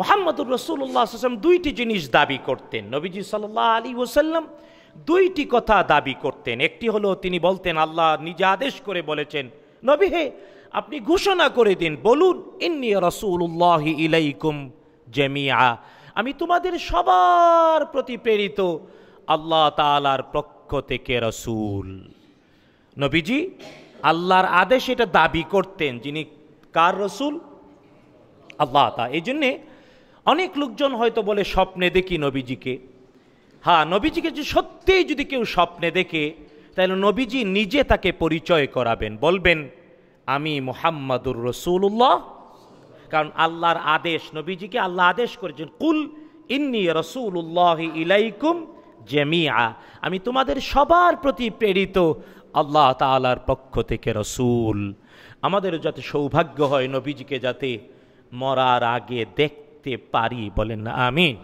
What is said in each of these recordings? মুহাম্মদুর রাসূলুল্লাহ সাল্লাল্লাহু আলাইহি ওয়াসাল্লাম দুইটি জিনিস দাবি করতেন। নবীজি সাল্লাল্লাহু আলাইহি ওয়াসাল্লাম দুইটি কথা দাবি করতেন। একটি হলো তিনি বলতেন, আল্লাহ নিজে আদেশ করে বলেছেন, নবী হে আপনি ঘোষণা করে দিন, বলুন ইন্নী রাসূলুল্লাহি ইলাইকুম জামিআ, আমি তোমাদের সবার প্রতি প্রেরিত আল্লাহ তাআলার পক্ষ থেকে রাসূল। নবীজি আল্লাহর আদেশ এটা দাবি করতেন, যিনি কার রাসূল? আল্লাহ তাআলা। এই জন্যে অনেক লোকজন হয়তো বলে স্বপ্নে দেখি নবীজিকে। হ্যাঁ, নবীজিকে যে সত্যিই যদি কেউ স্বপ্নে দেখে, তাহলে নবীজি নিজে তাকে পরিচয় করাবেন, বলবেন আমি মুহাম্মাদুর রাসূলুল্লাহ। কারণ আল্লাহর আদেশ, নবীজিকে আল্লাহ আদেশ করেছেন, কুল ইন্নী রাসূলুল্লাহি ইলাইকুম জামিআ, আমি তোমাদের সবার প্রতি প্রেরিত আল্লাহ তাআলার পক্ষ থেকে রাসূল। আমাদেরও যাতে সৌভাগ্য হয় নবীজিকে যাতে মরার আগে দেখতে পারি, বলেন না আমিন।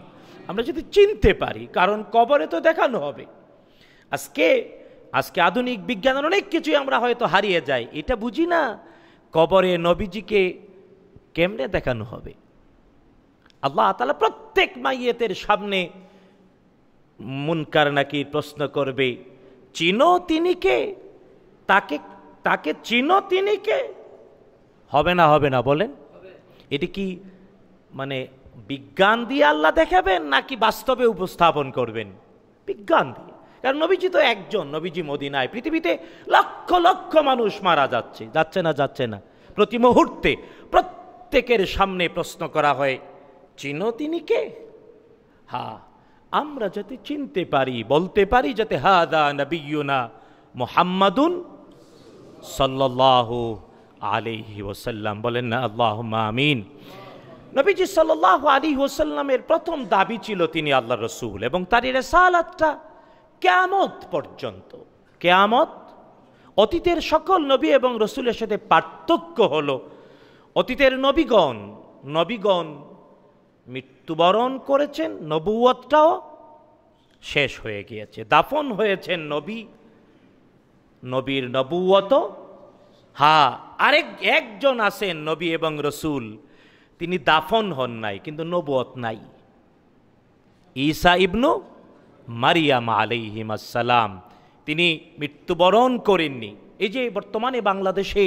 আমরা যদি চিনতে পারি, কারণ কবরে তো দেখানো হবে। আজকে আজকে আধুনিক বিজ্ঞানের অনেক কিছুই আমরা হয়তো হারিয়ে যাই, এটা বুঝি না কবরে নবীজিকে কেমনে দেখানো হবে। আল্লাহ তাআলা প্রত্যেক মাইয়েতের সামনে মুনকার নাকি প্রশ্ন করবে, চিনো তিনি কে, তাকে তাকে চিনো তিনি কে। হবে না, হবে না, বলেন। এটি কি মানে বিজ্ঞান দিয়ে আল্লাহ দেখাবেন নাকি বাস্তবে উপস্থাপন করবেন? বিজ্ঞান দিয়ে। কারণ নবীজি তো একজন, নবীজি মদিনায়, পৃথিবীতে লক্ষ লক্ষ মানুষ মারা যাচ্ছে, যাচ্ছে না প্রতি মুহূর্তে প্রত্যেকের সামনে প্রশ্ন করা হয়, চিনো তিনি কে। হ্যাঁ, আমরা যাতে চিনতে পারি, বলতে পারি যাতে হাদা নবিয়ুনা মুহাম্মাদুন সাল্লাল্লাহু আলাইহি ওয়াসাল্লাম, বলেন না আল্লাহুম্মা আমিন। নবীজি সাল্লাল্লাহু আলাইহি ওয়াসাল্লামের প্রথম দাবি ছিল তিনি আল্লাহর রাসূল, এবং তার রিসালাতটা কিয়ামত পর্যন্ত। কিয়ামত, অতীতের সকল নবী এবং রাসূলের সাথে পার্থক্য হলো, অতীতের নবীগণ মৃত্যুবরণ করেছেন, নবুয়তটাও শেষ হয়ে গিয়েছে, দাফন হয়েছেন নবীর নবুয়ত। হ্যাঁ, একজন আছেন নবী এবং রাসূল, তিনি দাফন হন নাই কিন্তু নবুয়ত নাই, ঈসা ইবনু মারিয়াম আলাইহিস সালাম, তিনি মৃত্যুবরণ করেননি। এই যে বর্তমানে বাংলাদেশে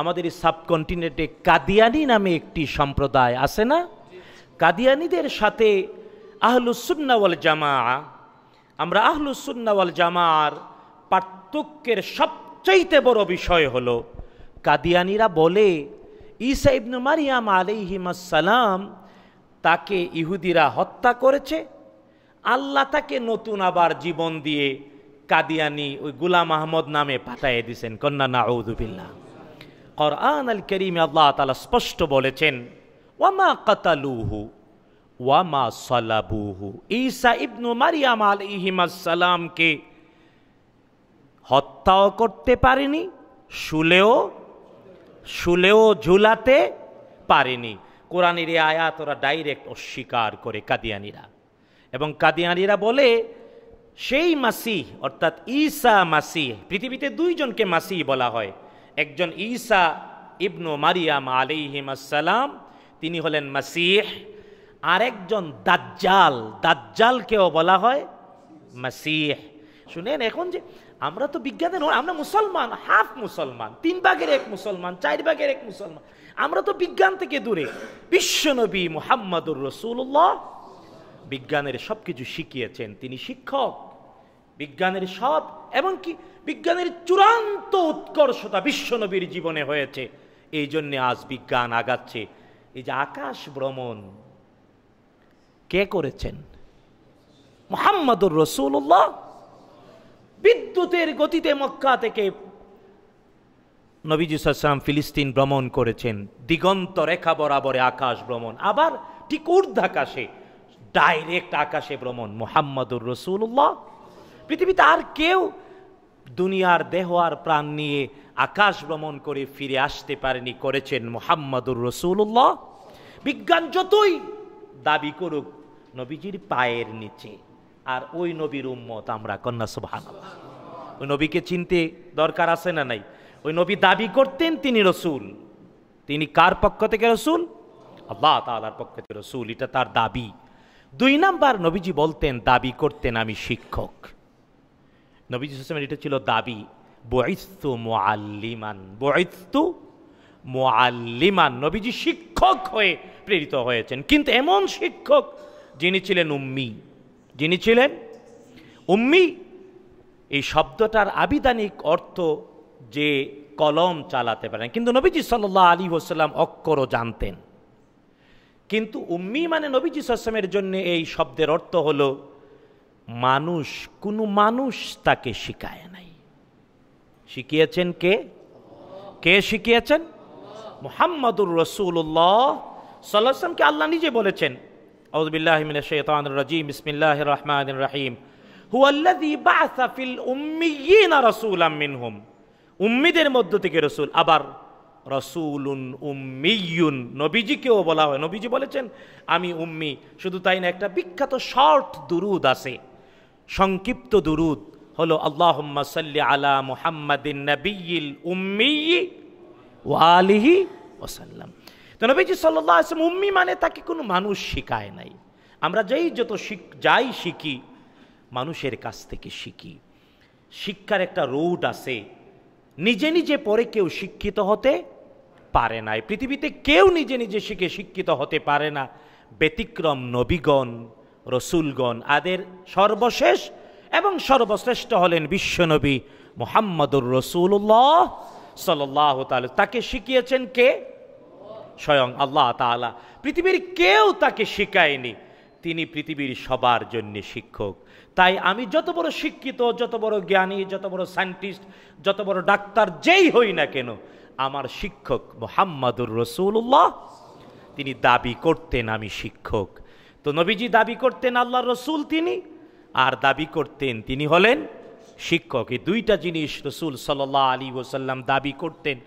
আমাদের সাবকন্টিনেন্টে কাদিয়ানি নামে একটি সম্প্রদায় আছে না, কাদিয়ানিদের সাথে আহলুস সুন্নাহ ওয়াল জামাআ, আমরা আহলুস সুন্নাহ ওয়াল জামাআর পার্থক্যের সবচাইতে বড় বিষয় হলো, কাদিয়ানিরা বলে ঈসা ইবনু মারিয়াম আলাইহিস সালাম, তাকে ইহুদিরা হত্যা করেছে, আল্লাহ তাকে নতুন আবার জীবন দিয়ে কাদিয়ানি ওই গুলাম আহমদ নামে পাঠাইয়ে দিয়েছেন, কন্যা নাউযু বিল্লাহ। কোরআন আল কারীমে আল্লাহ তাআলা স্পষ্ট বলেছেন, ওয়ামা কাতালুহু ওয়ামা সালাবুহু, ঈসা ইবনু মারিয়াম আলাইহিস সালামকে হত্যাও করতে পারেনি, শুলেও ঝুলাতে পারেনি। কোরআনের এই আয়াত ওরা ডাইরেক্ট অস্বীকার করে কাদিয়ানিরা, এবং কাদিয়ানিরা বলে সেই মাসিহ অর্থাৎ ঈসা মাসিহ, পৃথিবীতে দুইজনকে মাসিহ বলা হয়, একজন ঈসা ইবনু মারিয়াম আলাইহিস সালাম, তিনি হলেন মাসিহ, আরেকজন দাজ্জাল, দাজ্জালকেও বলা হয় মাসিহ। শুনেন, এখন যে আমরা তো বিজ্ঞানের, আমরা মুসলমান, হাফ মুসলমান, 3/1 মুসলমান, 4/1 মুসলমান, আমরা তো বিজ্ঞান থেকে দূরে। বিশ্বনবী মুহাম্মাদুর রাসূলুল্লাহ বিজ্ঞানের সব কিছু শিখিয়েছেন, তিনি শিক্ষক, বিজ্ঞানের সব, এমনকি বিজ্ঞানের চূড়ান্ত উৎকর্ষতা বিশ্বনবীর জীবনে হয়েছে। এই জন্যে আজ বিজ্ঞান আগাচ্ছে। এই যে আকাশ ভ্রমণ কে করেছেন? মুহাম্মাদুর রাসূলুল্লাহ। বিদ্যুতের গতিতে মক্কা থেকে নবীজি সাল্লাল্লাহু আলাইহি ওয়াসাল্লাম ফিলিস্তিন ভ্রমণ করেছেন, দিগন্ত রেখা বরাবরে আকাশ ভ্রমণ, আবার ঠিক ঊর্ধ্বাকাশে ডাইরেক্ট আকাশে ভ্রমণ, মুহাম্মাদুর রাসূলুল্লাহ। পৃথিবীতে আর কেউ দুনিয়ার দেহ আর প্রাণ নিয়ে আকাশ ভ্রমণ করে ফিরে আসতে পারেনি, করেছেন মুহাম্মাদুর রাসূলুল্লাহ। বিজ্ঞান যতই দাবি করুক, নবীজির পায়ের নিচে, আর ওই নবীর উম্মত আমরা, কন্যা সুবহানাল্লাহ। ওই নবীকে চিনতে দরকার আছে না নাই? ওই নবী দাবি করতেন তিনি রাসূল, তিনি কার পক্ষ থেকে রাসূল? আল্লাহ তাআলার পক্ষ থেকে রাসূল, এটা তার দাবি। দুই নাম্বার, নবীজি বলতেন, দাবি করতেন, আমি শিক্ষক। নবীজি সাল্লাল্লাহু আলাইহি ওয়াসাল্লামের এটা ছিল দাবি। বুইস্তু মুআল্লিমান, বুইস্তু মুআল্লিমান, নবীজি শিক্ষক হয়ে প্রেরিত হয়েছেন, কিন্তু এমন শিক্ষক যিনি ছিলেন উম্মি। যিনি ছিলেন উম্মি, এই শব্দটার আবিধানিক অর্থ যে কলম চালাতে পারেন, কিন্তু নবীজি সাল্লাল্লাহু আলাইহি ওয়াসাল্লাম অক্ষরও জানতেন। কিন্তু উম্মি মানে নবীজি সাল্লাল্লাহু আলাইহি ওয়াসাল্লামের জন্য এই শব্দের অর্থ হলো মানুষ, কোনো মানুষ তাকে শিখায় নাই। শিখিয়েছেন কে? কে শিখিয়েছেন? মুহাম্মাদুর রাসূলুল্লাহ সাল্লাল্লাহু আলাইহি ওয়াসাল্লামকে আল্লাহ নিজে বলেছেন, আউযু বিল্লাহি মিনাশ শাইতানির রাজীম, বিসমিল্লাহির রহমানির রহিম, হুয়াল্লাযী বা'সা ফিল উম্মিয়িনা রাসূলাম মিনহুম, উম্মিদের মধ্য থেকে রসুল। আবার রসুলুন উম্মিয়ুন, নবীজিকেও বলা হয়, নবীজি বলেছেন আমি উম্মি। শুধু তাই না, একটা বিখ্যাত শর্ট দুরুদ আছে, সংক্ষিপ্ত দুরুদ হলো আল্লাহুম্মা সাল্লি আলা মুহাম্মাদিন নাবিয়িল উম্মিয়্যি ওয়া আলিহি ওয়া সাল্লাম। তো নবীজি সাল্লাল্লাহু আলাইহি ওয়াসাল্লাম উম্মি, মানে তাকে কোনো মানুষ শিখায় নাই। আমরা যাই শিখি মানুষের কাছ থেকে শিখি। শিক্ষার একটা রোড আছে, নিজে নিজে পরে কেউ শিক্ষিত হতে পারে না। পৃথিবীতে কেউ নিজে নিজে শিখে শিক্ষিত হতে পারে না, ব্যতিক্রম নবীগণ, রসুলগণ। আদের সর্বশেষ এবং সর্বশ্রেষ্ঠ হলেন বিশ্বনবী মুহাম্মদুর রাসূলুল্লাহ সাল্লাল্লাহু তাআলা। তাকে শিখিয়েছেন কে? স্বয়ং আল্লাহ তাআলা। পৃথিবীর কেউ তাকে শিখায়নি, তিনি পৃথিবীর সবার জন্য শিক্ষক। তাই আমি যত বড় শিক্ষিত, যত বড় জ্ঞানী, যত বড় সায়েন্টিস্ট, যত বড় ডাক্তার যেই হই না কেন, আমার শিক্ষক মুহাম্মাদুর রাসূলুল্লাহ। তিনি দাবি করতেন আমি শিক্ষক। তো নবীজি দাবি করতেন আল্লাহর রাসূল তিনি, আর দাবি করতেন তিনি হলেন শিক্ষক। এই দুইটা জিনিস রাসূল সাল্লাল্লাহু আলাইহি ওয়াসাল্লাম দাবি করতেন।